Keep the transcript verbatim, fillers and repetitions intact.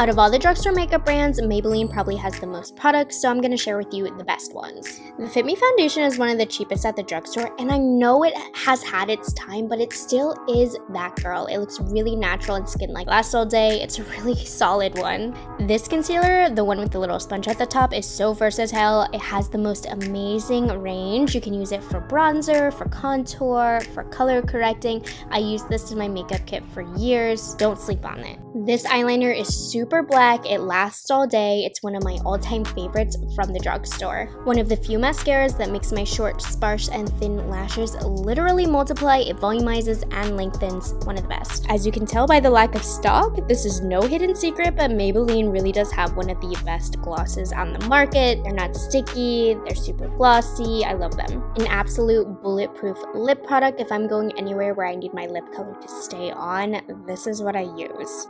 Out of all the drugstore makeup brands, Maybelline probably has the most products, so I'm going to share with you the best ones. The Fit Me foundation is one of the cheapest at the drugstore, and I know it has had its time, but it still is that girl. It looks really natural and skin-like. Lasts all day. It's a really solid one. This concealer, the one with the little sponge at the top, is so versatile. It has the most amazing range. You can use it for bronzer, for contour, for color correcting. I used this in my makeup kit for years. Don't sleep on it. This eyeliner is super black. It lasts all day. It's one of my all-time favorites from the drugstore. One of the few mascaras that makes my short, sparse, and thin lashes literally multiply. It volumizes and lengthens. One of the best. As you can tell by the lack of stock, this is no hidden secret, but Maybelline really does have one of the best glosses on the market. They're not sticky. They're super glossy. I love them. An absolute bulletproof lip product. If I'm going anywhere where I need my lip color to stay on, this is what I use.